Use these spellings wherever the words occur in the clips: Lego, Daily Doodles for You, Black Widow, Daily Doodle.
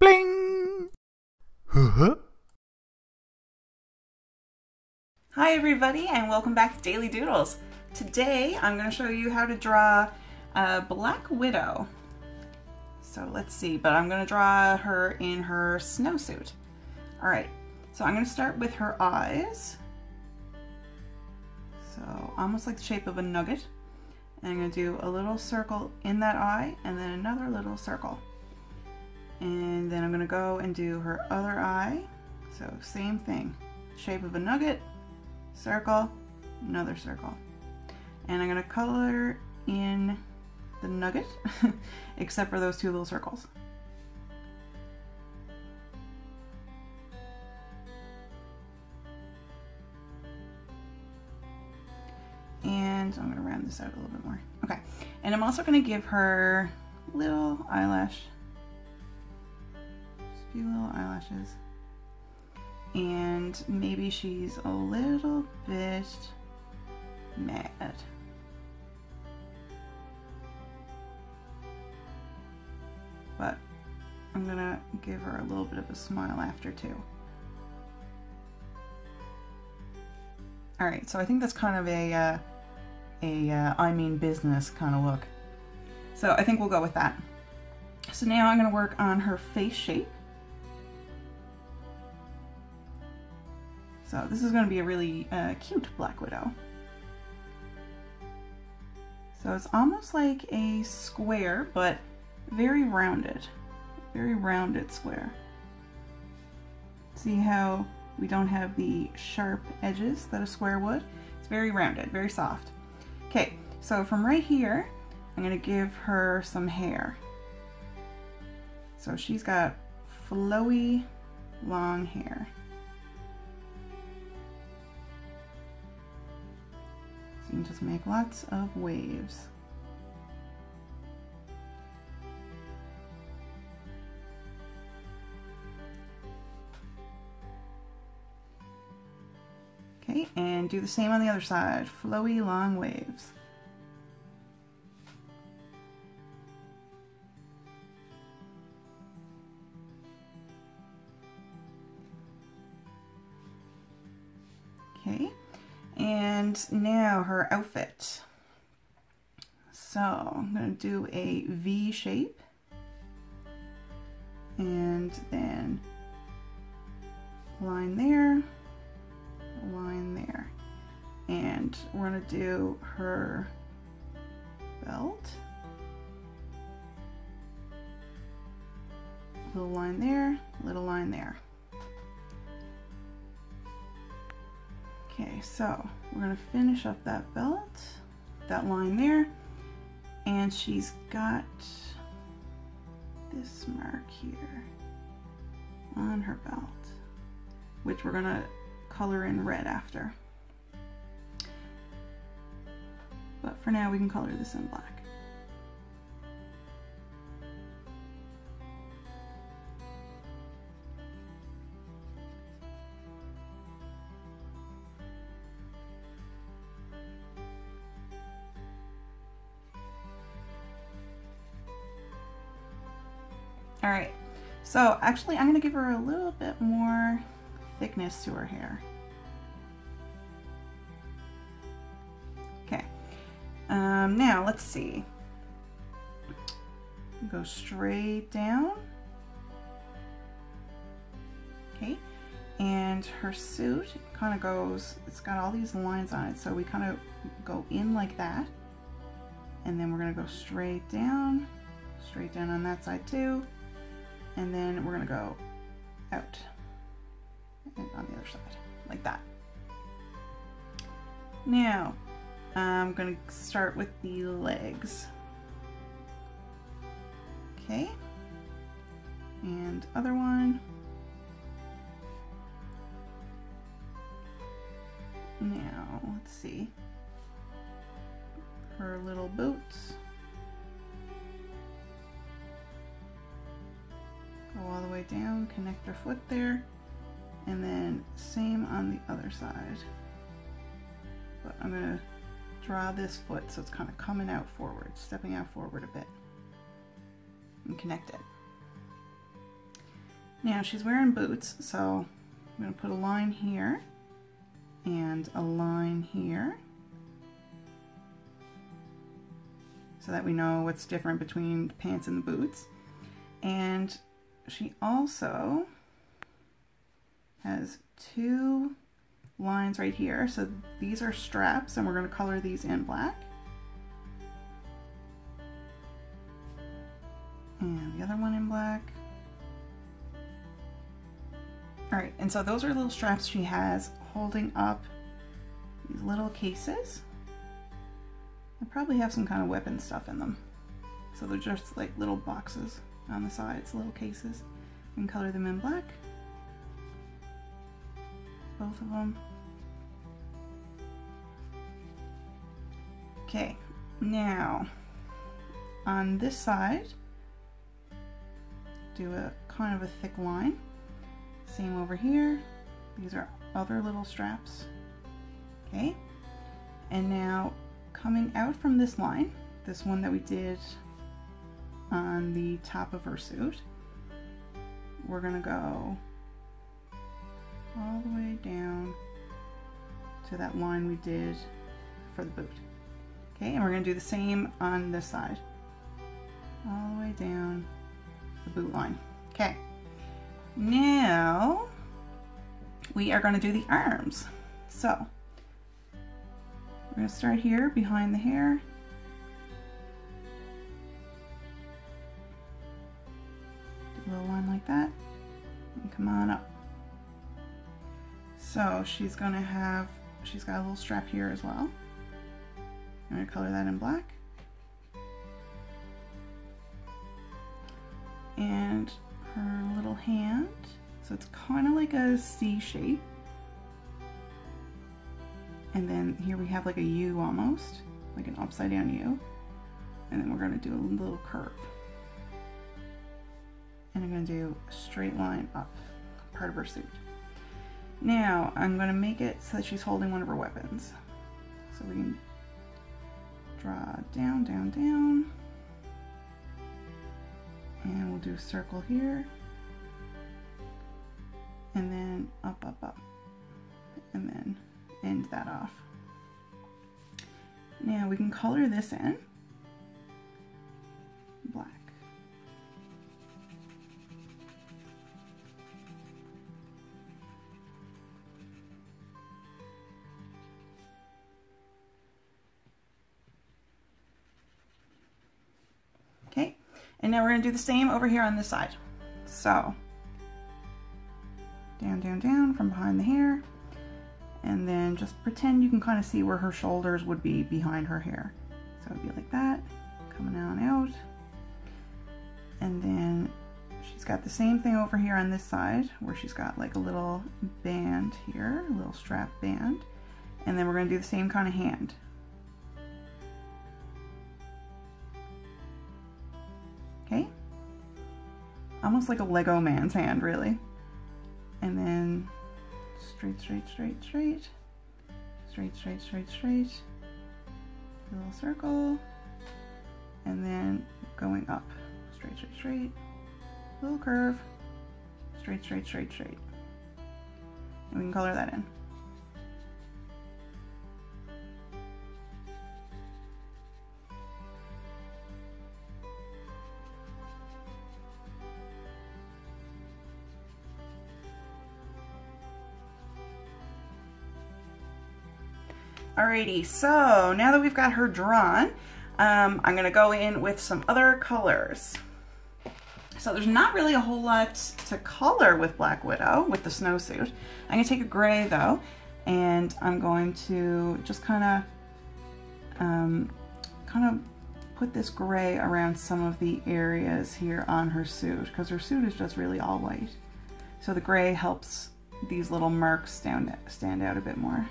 Bling! Hi everybody and welcome back to Daily Doodles. Today I'm going to show you how to draw a Black Widow. So let's see, but I'm going to draw her in her snowsuit. Alright, so I'm going to start with her eyes. So almost like the shape of a nugget. And I'm going to do a little circle in that eye and then another little circle. And then I'm going to go and do her other eye. So same thing, shape of a nugget, circle, another circle. And I'm going to color in the nugget, except for those two little circles. And I'm going to round this out a little bit more. Okay, and I'm also going to give her little eyelash. Few little eyelashes, and maybe she's a little bit mad. But I'm gonna give her a little bit of a smile after too. All right, so I think that's kind of a I mean business kind of look. So I think we'll go with that. So now I'm gonna work on her face shape. So this is going to be a really cute Black Widow. So it's almost like a square, but very rounded square. See how we don't have the sharp edges that a square would? It's very rounded, very soft. Okay, so from right here, I'm going to give her some hair. So she's got flowy, long hair. You can just make lots of waves. Okay, and do the same on the other side. Flowy, long waves. Okay. And now her outfit. So I'm going to do a V shape and then line there, and we're going to do her belt, little line there, little line there. Okay, so we're going to finish up that belt, that line there, and she's got this mark here on her belt, which we're going to color in red after. But for now, we can color this in black. All right, so actually I'm gonna give her a little bit more thickness to her hair. Okay, now let's see. Go straight down. Okay, and her suit kind of goes, it's got all these lines on it, so we kind of go in like that. And then we're gonna go straight down on that side too. And then we're gonna go out and on the other side, like that. Now, I'm gonna start with the legs. Okay, and other one. Now, let's see, her little boots. All the way down, connect her foot there, and then same on the other side. But I'm gonna draw this foot so it's kind of coming out forward, stepping out forward a bit, and connect it. Now she's wearing boots, so I'm going to put a line here and a line here so that we know what's different between the pants and the boots. And she also has two lines right here, so these are straps, and we're going to color these in black. And the other one in black. All right, and so those are little straps she has holding up these little cases. They probably have some kind of weapon stuff in them. So they're just like little boxes on the sides, little cases. We can color them in black. Both of them. Okay, now on this side, do a kind of a thick line. Same over here. These are other little straps. Okay, and now coming out from this line, this one that we did on the top of her suit, we're gonna go all the way down to that line we did for the boot. Okay, and we're gonna do the same on this side, all the way down the boot line. Okay, now we are gonna do the arms. So we're gonna start here behind the hair. Do a little line like that and come on up. So she's got a little strap here as well. I'm gonna color that in black. And her little hand, so it's kind of like a C shape. And then here we have like a U almost, like an upside down U. And then we're gonna do a little curve. And I'm gonna do a straight line up, part of her suit. Now, I'm going to make it so that she's holding one of her weapons. So we can draw down, down, down. And we'll do a circle here. And then up, up, up. And then end that off. Now we can color this in black. And now we're going to do the same over here on this side. So down, down, down from behind the hair, and then just pretend you can kind of see where her shoulders would be behind her hair. So it'd be like that, coming on out. And then she's got the same thing over here on this side where she's got like a little band here, a little strap band. And then we're going to do the same kind of hand. Almost like a Lego man's hand, really. And then straight, straight, straight, straight. Straight, straight, straight, straight. A little circle. And then going up. Straight, straight, straight. Little curve. Straight, straight, straight, straight. And we can color that in. Alrighty, so now that we've got her drawn, I'm gonna go in with some other colors. So there's not really a whole lot to color with Black Widow, with the snowsuit. I'm gonna take a gray though, and I'm going to just kind of put this gray around some of the areas here on her suit, because her suit is just really all white. So the gray helps these little marks stand out a bit more.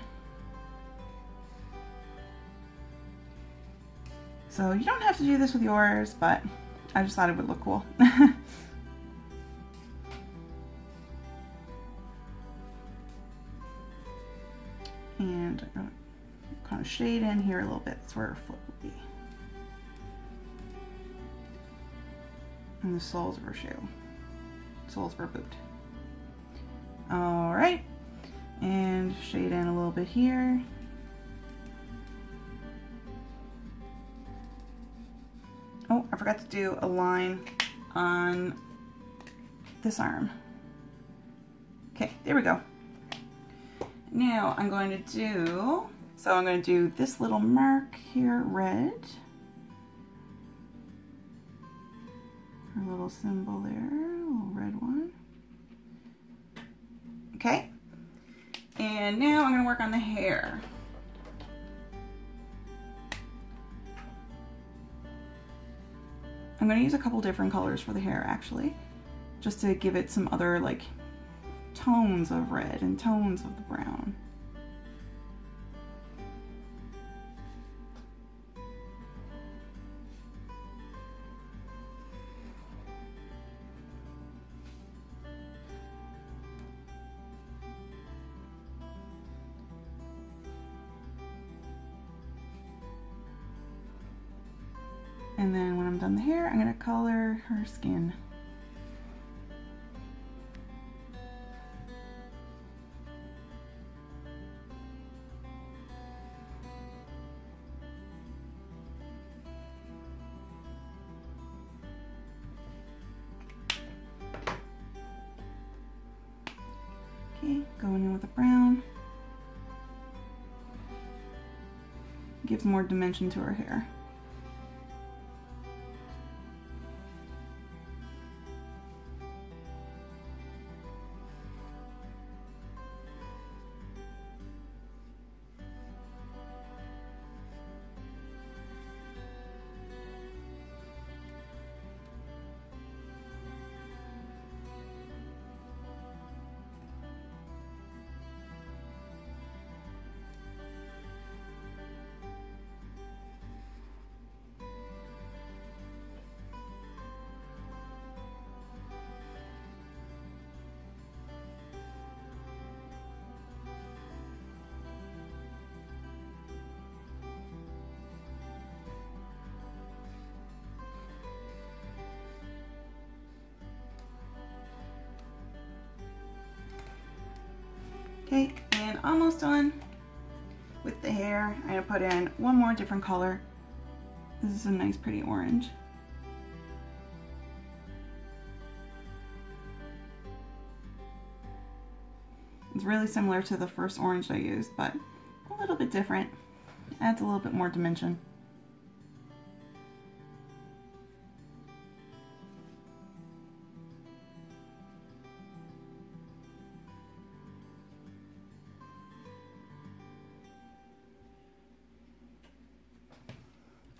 So you don't have to do this with yours, but I just thought it would look cool. And I'm gonna kind of shade in here a little bit. That's where her foot will be. And the soles of her shoe. soles were boot. All right, and shade in a little bit here. Oh, I forgot to do a line on this arm. Okay, there we go. Now I'm going to do, so I'm going to do this little mark here, red. Her little symbol there, a little red one. Okay, and now I'm going to work on the hair. I'm going to use a couple different colors for the hair, actually, just to give it some other, like, tones of red and tones of the brown. And then when I'm done the hair, I'm going to color her skin. Okay, going in with the brown. Gives more dimension to her hair. Okay, and almost done with the hair. I'm gonna put in one more different color. This is a nice pretty orange. It's really similar to the first orange I used, but a little bit different. Adds a little bit more dimension.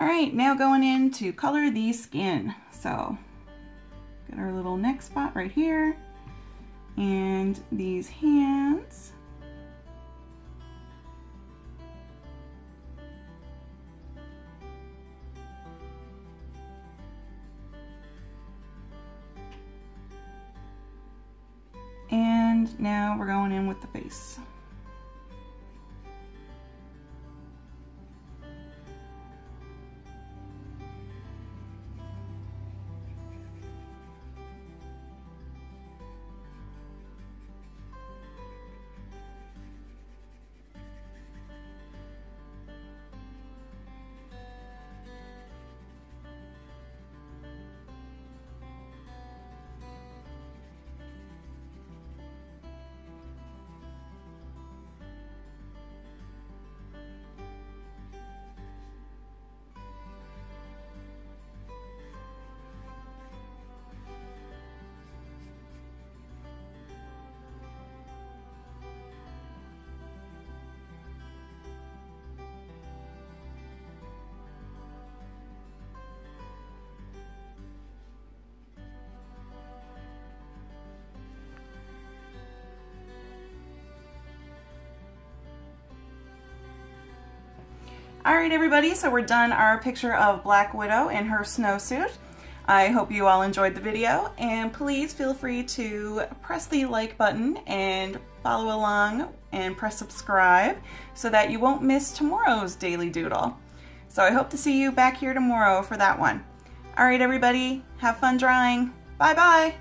Alright, now going in to color the skin. So, got our little neck spot right here, and these hands. And now we're going in with the face. Alright everybody, so we're done our picture of Black Widow in her snowsuit. I hope you all enjoyed the video, and please feel free to press the like button and follow along and press subscribe so that you won't miss tomorrow's Daily Doodle. So I hope to see you back here tomorrow for that one. Alright everybody, have fun drawing. Bye bye!